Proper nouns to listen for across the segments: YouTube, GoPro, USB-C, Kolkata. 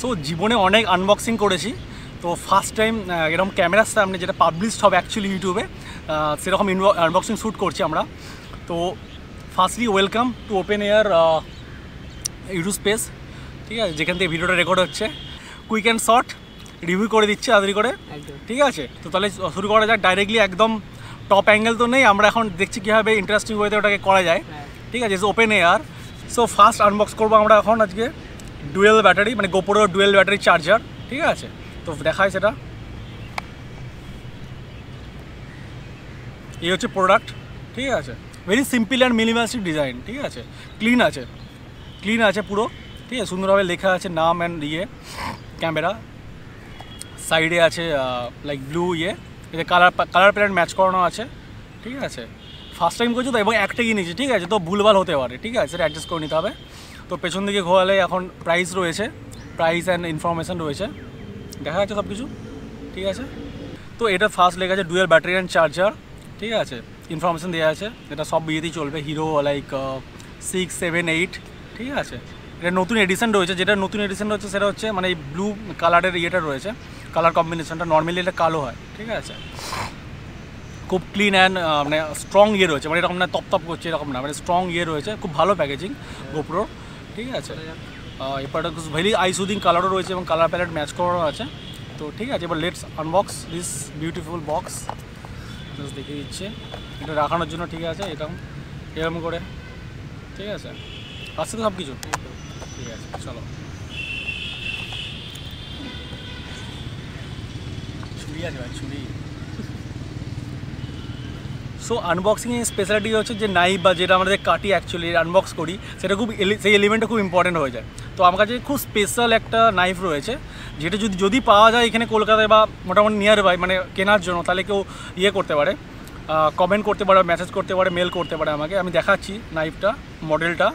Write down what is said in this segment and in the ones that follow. सो जीवने अनेक आनबक्सिंग करेছি तो फार्स्ट टाइम এরকম ক্যামেরার সামনে যেটা পাবলিশড হবে অ্যাকচুয়ালি ইউটিউবে সেরকম আনবক্সিং শুট করছি আমরা। তো firstly welcome to open air YouTube space, ঠিক আছে, যেখান থেকে ভিডিওটা রেকর্ড হচ্ছে। কুইক অ্যান্ড শর্ট রিভিউ করে দিচ্ছি আদরি করে, ঠিক আছে। তো তাহলে শুরু করা যাক ডাইরেক্টলি, একদম টপ অ্যাঙ্গেল তো নেই, আমরা এখন দেখছি কীভাবে ইন্টারেস্টিং ওয়েতে ওটাকে করা যায়, ঠিক আছে। Open air. So first unbox করবো আমরা এখন আজকে ডুয়েল ব্যাটারি, মানে GoPro ডুয়েল ব্যাটারি চার্জার, ঠিক আছে। তো দেখায় সেটা, এই হচ্ছে প্রোডাক্ট, ঠিক আছে। Very simple and minimalistic design, ঠিক আছে। ক্লিন আছে পুরো, ঠিক আছে। সুন্দরভাবে লেখা আছে নাম অ্যান্ড ইয়ে, ক্যামেরা সাইডে আছে লাইক ব্লু ইয়ে, এতে কালার প্যালেট ম্যাচ করানো আছে, ঠিক আছে। ফার্স্ট টাইম করছি তো, এবং একটা কিনেছি, ঠিক আছে, তো ভুলভাল হতে পারে, ঠিক আছে, সেটা অ্যাডজাস্ট করে নিতে হবে। তো পেছন দিকে ঘোরালে এখন প্রাইস রয়েছে, প্রাইস অ্যান্ড ইনফরমেশান রয়েছে, দেখা যাচ্ছে সব কিছু, ঠিক আছে। তো এটা ফার্স্ট লেখা আছে ডুয়েল ব্যাটারি অ্যান্ড চার্জার, ঠিক আছে। ইনফরমেশান দেওয়া আছে এটা সব বিয়েতেই চলবে, হিরো লাইক 6, 7, 8, ঠিক আছে। এটা নতুন এডিশন রয়েছে, যেটা নতুন এডিশন রয়েছে সেটা হচ্ছে মানে এই ব্লু কালারের ইয়েটা রয়েছে, কালার কম্বিনেশনটা। নর্মালি এটা কালো হয়, ঠিক আছে। খুব ক্লিন অ্যান্ড মানে স্ট্রং ইয়ে রয়েছে, মানে এরকম না তপতপ করছে এরকম না, মানে স্ট্রং ইয়ে রয়েছে, খুব ভালো প্যাকেজিং GoPro, ঠিক আছে। এই প্রোডাক্ট ভেরি আই সুদিং কালারও রয়েছে এবং কালার প্যালেট ম্যাচ করানো আছে, তো ঠিক আছে। এবার let's unbox this beautiful box. দেখিয়ে দিচ্ছে এটা রাখানোর জন্য, ঠিক আছে, এরকম এরকম করে, ঠিক আছে। আসছে তো সব কিছু, ঠিক আছে, চলো। ছুরি আছে ভাই, ছুরি। সো আনবক্সিংয়ের স্পেশালিটি হচ্ছে যে নাইফ বা যেটা আমাদের কাটি অ্যাকচুয়ালি আনবক্স করি, সেটা খুব সেই এলিমেন্টটা খুব ইম্পর্টেন্ট হয়ে যায়। তো আমার কাছে খুব স্পেশাল একটা নাইফ রয়েছে, যেটা যদি পাওয়া যায় এখানে কলকাতায় বা মোটামুটি নিয়ার বাই, মানে কেনার জন্য, তাহলে কেউ ইয়ে করতে পারে, কমেন্ট করতে পারে, মেসেজ করতে পারে, মেল করতে পারে আমাকে। আমি দেখাচ্ছি নাইফটা, মডেলটা,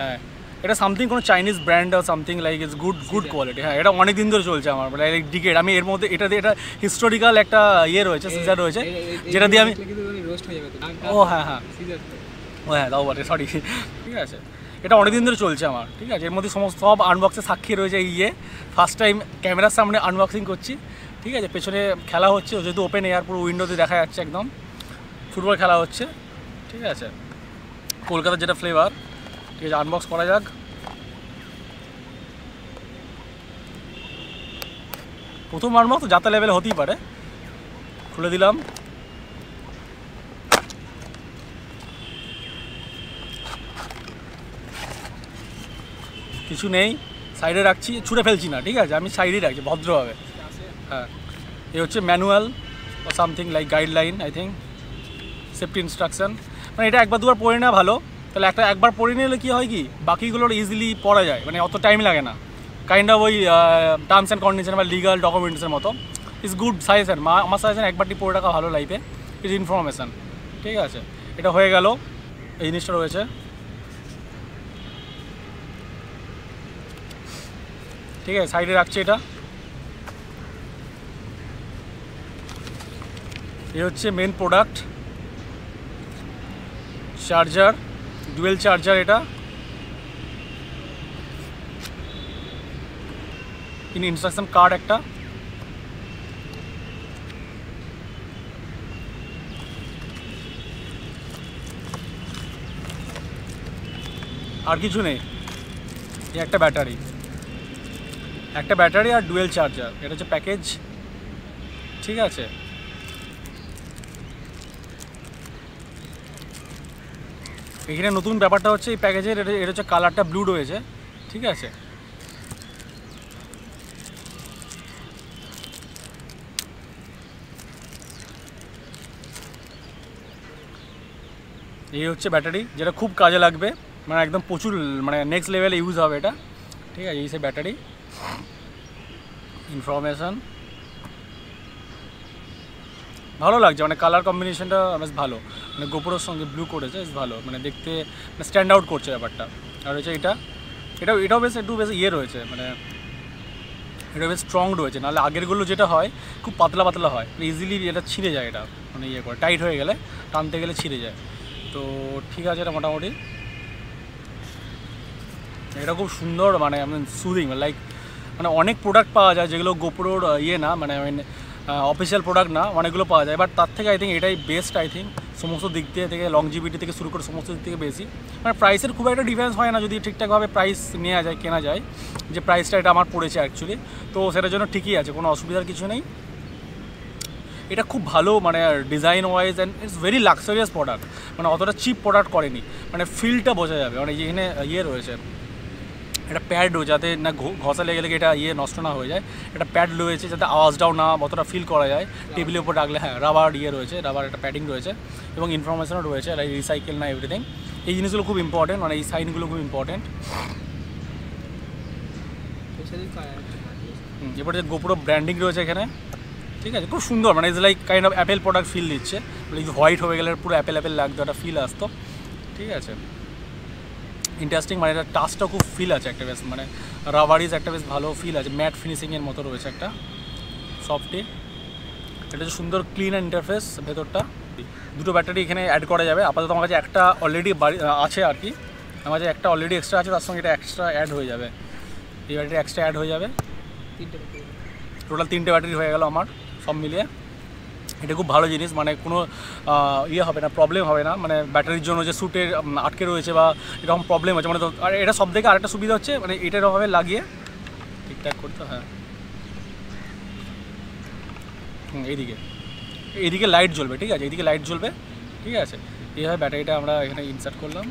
হ্যাঁ। এটা সামথিং কোনো চাইনিজ ব্র্যান্ড আর something, like it's good quality, হ্যাঁ। এটা অনেক দিন ধরে চলছে আমার, লাইক ডিকেড। আমি এর মধ্যে এটা হিস্টোরিক্যাল একটা ইয়ে রয়েছে, সিজার রয়েছে, যেটা দিয়ে আমি ও হ্যাঁ দাও বটে, সরি, ঠিক আছে। এটা অনেক দিন ধরে চলছে আমার, ঠিক আছে। এর মধ্যে সব আনবক্সে সাক্ষী রয়েছে এই ইয়ে। ফার্স্ট টাইম ক্যামেরার সামনে আনবক্সিং করছি, ঠিক আছে। পেছনে খেলা হচ্ছে, যেহেতু ওপেন এয়ার পুরো উইন্ডোতে দেখা যাচ্ছে, একদম ফুটবল খেলা হচ্ছে, ঠিক আছে, কলকাতার যেটা ফ্লেভার, ঠিক আছে। আনবক্স করা যাক। প্রথম আনবক্স তো যাতা লেভেল হতেই পারে। খুলে দিলাম, কিছু নেই, সাইডে রাখছি, ছুঁড়ে ফেলছি না, ঠিক আছে, আমি সাইডেই রাখছি ভদ্রভাবে, হ্যাঁ। এই হচ্ছে ম্যানুয়াল বা something like guideline, I think safety instruction, মানে এটা একবার দুবার পড়ে নেওয়া ভালো। তাহলে একবার পড়ে নিলে কী হয়, কি বাকিগুলোর ইজিলি পড়া যায়, মানে অত টাইম লাগে না, কাইন্ড অফ ওই টার্মস অ্যান্ড কন্ডিশন বা লিগাল ডকুমেন্টসের মতো। ইটস গুড সাজেশন, আমার সাজেশন একবারটি পড়ে রাখা ভালো লাইফে, ইটস ইনফরমেশান, ঠিক আছে। এটা হয়ে গেল, এই জিনিসটা রয়েছে, ঠিক আছে, সাইডে রাখছি। এটা এই হচ্ছে main product, charger, dual charger. এটা ইনস্ট্রাকশন কার্ড একটা, আর কিছু নেই, একটা ব্যাটারি আর ডুয়েল চার্জার, এটা হচ্ছে প্যাকেজ, ঠিক আছে। এখানে নতুন ব্যাপারটা হচ্ছে এই প্যাকেজের, এটা হচ্ছে কালারটা ব্লু রয়েছে, ঠিক আছে। এই হচ্ছে ব্যাটারি, যেটা খুব কাজে লাগবে, মানে একদম প্রচুর, মানে নেক্সট লেভেলে ইউজ হবে এটা, ঠিক আছে। এই সে ব্যাটারি ইনফরমেশান ভালো লাগছে, মানে কালার কম্বিনেশনটা বেশ ভালো, মানে GoProর সঙ্গে ব্লু করেছে, বেশ ভালো, মানে দেখতে স্ট্যান্ড আউট করছে ব্যাপারটা। আর হচ্ছে এটাও বেশ একটু বেশ ইয়ে রয়েছে, মানে এটা বেশ স্ট্রং রয়েছে, নাহলে আগেরগুলো যেটা হয় খুব পাতলা হয়, ইজিলি এটা ছিঁড়ে যায়, এটা মানে ইয়ে করে টাইট হয়ে গেলে, টানতে গেলে ছিঁড়ে যায়। তো ঠিক আছে, এটা মোটামুটি এটা খুব সুন্দর, মানে সুদিং লাইক, মানে অনেক প্রোডাক্ট পাওয়া যায় যেগুলো গোপ্রোর ইয়ে না, মানে অফিসিয়াল প্রোডাক্ট না, অনেকগুলো পাওয়া যায়। বাট তার থেকে আই থিঙ্ক এটাই বেস্ট। আই থিঙ্ক সমস্ত দিক থেকে লংজিভিটি থেকে শুরু করে সমস্ত দিক থেকে বেশি, মানে প্রাইসের খুব একটা ডিফারেন্স হয় না যদি ঠিকঠাকভাবে প্রাইস নেওয়া যায়, কেনা যায়, যে প্রাইসটা এটা আমার পড়েছে অ্যাকচুয়ালি, তো সেটার জন্য ঠিকই আছে, কোনো অসুবিধার কিছু নেই। এটা খুব ভালো, মানে design wise and it's very luxurious product, মানে অতটা চিপ প্রোডাক্ট করেনি, মানে ফিলটা বোঝা যাবে। মানে এখানে ইয়ে রয়েছে, একটা প্যাড রয়েছে যাতে না ঘষা লেগে লেগে এটা ইয়ে নষ্ট না হয়ে যায়, একটা প্যাড রয়েছে যাতে আওয়াজটাও না অতটা ফিল করা যায় টেবিলের উপর রাখলে। হ্যাঁ, রাবার ইয়ে রয়েছে, রাবার একটা প্যাডিং রয়েছে এবং ইনফরমেশনও রয়েছে লাইক রিসাইকেল না এভরিথিং। এই জিনিসগুলো খুব ইম্পর্টেন্ট, মানে এই সাইনগুলো খুব ইম্পর্টেন্ট। এরপরে যে গোপ্রো ব্র্যান্ডিং রয়েছে এখানে, ঠিক আছে, খুব সুন্দর, মানে is like kind of Apple product feel দিচ্ছে, হোয়াইট হয়ে গেলে পুরো অ্যাপেল অ্যাপেল লাগতো, একটা ফিল আসতো, ঠিক আছে, ইন্টারেস্টিং। মানে এটা টাচটা খুব ফিল আছে একটা বেশ, মানে রাবারিজ একটা বেশ ভালো ফিল আছে, ম্যাট ফিনিশিংয়ের মতো রয়েছে একটা সফটই। এটা হচ্ছে সুন্দর ক্লিন অ্যান্ড ইন্টারফেস ভেতরটা। দুটো ব্যাটারি এখানে অ্যাড করা যাবে, আপাতত আমার কাছে একটা অলরেডি আছে আর কি, আমার কাছে একটা অলরেডি এক্সট্রা আছে, তার সঙ্গে এটা এক্সট্রা অ্যাড হয়ে যাবে, এই ব্যাটারি এক্সট্রা অ্যাড হয়ে যাবে। টোটাল 3টে ব্যাটারি হয়ে গেল আমার সব মিলিয়ে। এটা খুব ভালো জিনিস, মানে কোনো ইয়ে হবে না, প্রবলেম হবে না, মানে ব্যাটারির জন্য যে শ্যুটে আটকে রয়েছে বা এরকম প্রবলেম হচ্ছে, মানে আর এটা সব থেকে আরেকটা সুবিধা হচ্ছে, মানে এটা এরকমভাবে লাগিয়ে ঠিকঠাক করতে। হ্যাঁ, এইদিকে এইদিকে লাইট জ্বলবে, ঠিক আছে, এইদিকে লাইট জ্বলবে, ঠিক আছে, এইভাবে ব্যাটারিটা আমরা এখানে ইনসার্ট করলাম,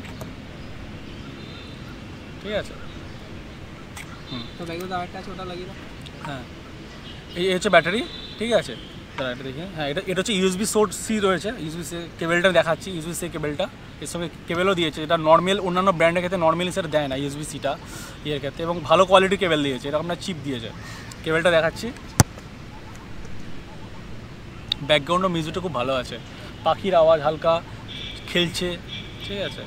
ঠিক আছে। হ্যাঁ, এই হচ্ছে ব্যাটারি, ঠিক আছে, তারা এটা দেখি। হ্যাঁ, এটা হচ্ছে USB-C রয়েছে, USB-C কেবেলটা দেখাচ্ছি, USB-C কেবেলটা, এর সঙ্গে কেবেলও দিয়েছে, এটা নর্মাল অন্যান্য ব্র্যান্ডের ক্ষেত্রে নর্মালি সেটা দেয় না USB-Cটা ইয়ের ক্ষেত্রে, এবং ভালো কোয়ালিটি কেবেল দিয়েছে, এটা আপনার চিপ দিয়েছে। কেবেলটা দেখাচ্ছি, ব্যাকগ্রাউন্ডও মিউজিকটা খুব ভালো আছে, পাখির আওয়াজ হালকা খেলছে, ঠিক আছে।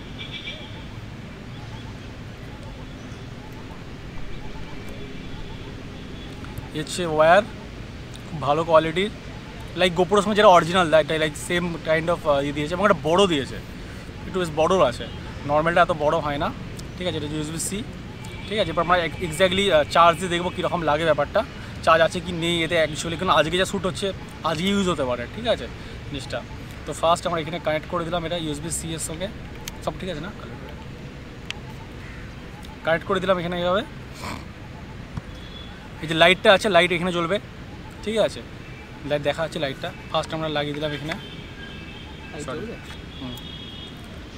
হচ্ছে ওয়্যার খুব ভালো কোয়ালিটির, লাইক গোপ্রোর সময় যেটা অরিজিনাল দেয় এটা লাইক সেম কাইন্ড অফ ইয়ে দিয়েছে, এবং একটা বড়ো দিয়েছে, একটু বেশ বড়ো আছে, নর্মালটা এত বড়ো হয় না, ঠিক আছে। এটা USB-C, ঠিক আছে। এবার আমরা এক্স্যাক্টলি চার্জ দিয়ে দেখবো কীরকম লাগে ব্যাপারটা, চার্জ আছে কি নেই এতে অ্যাকচুয়ালি, কারণ আজকে যা শ্যুট হচ্ছে আজকে ইউজ হতে পারে, ঠিক আছে জিনিসটা। তো ফার্স্ট আমরা এখানে কানেক্ট করে দিলাম এটা USB-C এর সঙ্গে, সব ঠিক আছে না, কানেক্ট করে দিলাম এখানে এইভাবে। এই যে লাইটটা আছে, লাইট এখানে জ্বলবে, ঠিক আছে, লাইট দেখা আছে, লাইটটা ফার্স্ট আমরা লাগিয়ে দিলাম এখানে,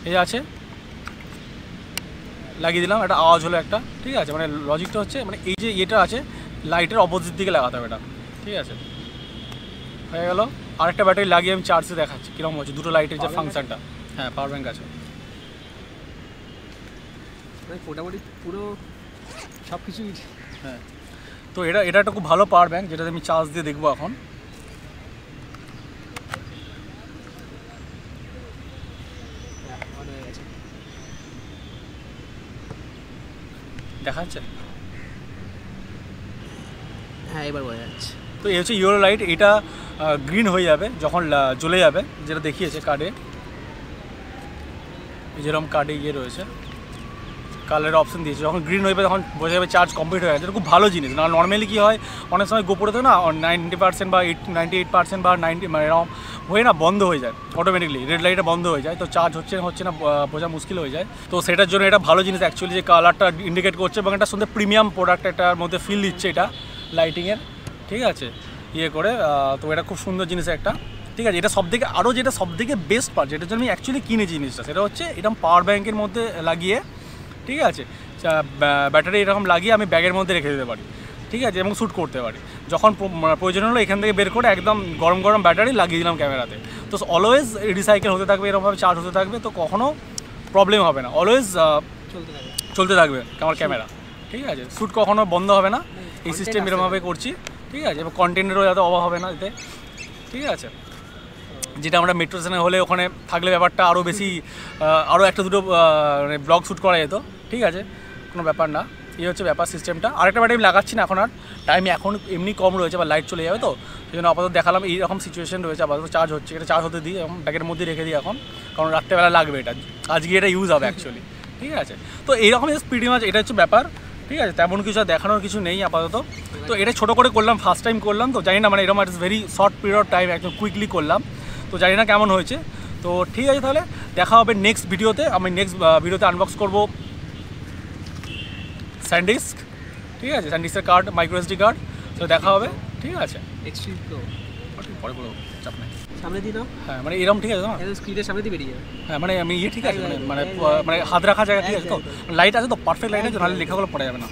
এই আছে, লাগিয়ে দিলাম, একটা আওয়াজ হলো একটা, ঠিক আছে। মানে লজিকটা হচ্ছে, মানে এই যে এটা আছে লাইটের অপোজিট দিকে লাগাতে হবে এটা, ঠিক আছে, হয়ে গেল। আরেকটা ব্যাটারি লাগিয়ে আমি চার্জে দেখাচ্ছি কীরকম হচ্ছে, দুটো লাইটের যে ফাংশানটা। হ্যাঁ, পাওয়ার ব্যাঙ্ক আছে, মোটামুটি পুরো সব কিছু। হ্যাঁ, তো এটা একটা খুব ভালো পাওয়ার ব্যাঙ্ক, যেটাতে আমি চার্জ দিয়ে দেখবো এখন। দেখা যাচ্ছে? হ্যাঁ, এবার বোঝা যাচ্ছে। তো এই হচ্ছে ইয়েলো লাইট, এটা গ্রিন হয়ে যাবে যখন জ্বলে যাবে, যেটা দেখিয়েছে কার্ডে, যেরকম কার্ডে ইয়ে রয়েছে, কালারের অপশন দিয়েছে, যখন গ্রিন হয়ে যাবে তখন বোঝা যাবে চার্জ কমপ্লিট হয়ে গেছে। এটা খুব ভালো জিনিস না, নর্মালি কী হয় অনেক সময় গোপ্রোতে না 90% বা 98% বা 90 মানে এরকম হয়ে না বন্ধ হয়ে যায় অটোমেটিকলি, রেড লাইটটা বন্ধ হয়ে যায়, তো চার্জ হচ্ছে না বোঝা মুশকিল হয়ে যায়। তো সেটার জন্য এটা ভালো জিনিস অ্যাকচুয়ালি, যে কালারটা ইন্ডিকেট করছে এবং একটা সুন্দর প্রিমিয়াম প্রোডাক্ট এটার মধ্যে ফিল দিচ্ছে এটা লাইটিংয়ের, ঠিক আছে, ইয়ে করে। তো এটা খুব সুন্দর জিনিস একটা, ঠিক আছে। এটা সবথেকে আরও যেটা সবথেকে বেস্ট পার্ট, যেটার জন্য আমি অ্যাকচুয়ালি কিনে জিনিসটা, সেটা হচ্ছে এরকম পাওয়ার ব্যাঙ্কের মধ্যে লাগিয়ে, ঠিক আছে, ব্যাটারি এরকম লাগিয়ে আমি ব্যাগের মধ্যে রেখে দিতে পারি, ঠিক আছে, এবং শ্যুট করতে পারি, যখন প্রয়োজন হলো এখান থেকে বের করে একদম গরম গরম ব্যাটারি লাগিয়ে দিলাম ক্যামেরাতে। তো অলওয়েজ রিসাইকেল হতে থাকবে, এরকমভাবে চার্জ হতে থাকবে, তো কখনও প্রবলেম হবে না, অলওয়েজ চলতে থাকবে আমার ক্যামেরা, ঠিক আছে, শ্যুট কখনও বন্ধ হবে না, এই সিস্টেম এরকমভাবে করছি, ঠিক আছে, এবং কন্টেন্টেরও যাতে অভাব হবে না এতে, ঠিক আছে, যেটা আমরা মেট্রো স্টেশনে হলে ওখানে থাকলে ব্যাপারটা আরও বেশি, আরও একটা দুটো মানে ব্লগ শ্যুট করা যেত, ঠিক আছে, কোনো ব্যাপার না। এই হচ্ছে ব্যাপার সিস্টেমটা। আরেকটা ব্যাটারি আমি লাগাচ্ছি না এখন, আর টাইম এখন এমনি কম রয়েছে বা লাইট চলে যাবে, তো সেই জন্য আপাতত দেখালাম এইরকম সিচুয়েশান রয়েছে, আপাতত চার্জ হচ্ছে, এটা চার্জ হতে দিই এবং ব্যাগের মধ্যে রেখে দিই এখন, কারণ রাত্রেবেলা লাগবে এটা, আজকে এটা ইউজ হবে অ্যাকচুয়ালি, ঠিক আছে। তো এইরকম স্পিডি মাছ, এটা হচ্ছে ব্যাপার। ঠিক আছে, তেমন কিছু দেখানোর কিছু নেই আপাতত। তো এটা ছোটো করে করলাম, ফার্স্ট টাইম করলাম তো, জানি না মানে এরকম একটা very short period of time একদম কুইকলি করলাম, তো জানি না কেমন হয়েছে। তো ঠিক আছে, তাহলে দেখা হবে নেক্সট ভিডিওতে। আমি নেক্সট ভিডিওতে আনবক্স করব স্যানডিস্ক। ঠিক আছে, স্যানডিস্কের কার্ড, মাইক্রোএসডি কার্ড। তো দেখা হবে, ঠিক আছে। এক্সট্রিম প্রো পরে বলো, চাপ নাই, সামনে দিয়ে দাও। হ্যাঁ মানে এরকম, ঠিক আছে, স্ক্রিনের সামনে দিয়ে বেরিয়ে যাবে। হ্যাঁ মানে আমি ইয়ে, ঠিক আছে, মানে মানে হাত রাখা জায়গা, ঠিক আছে। তো লাইট আছে তো, পারফেক্ট লাইট আছে, নাহলে লেখাগুলো পড়া যাবে না।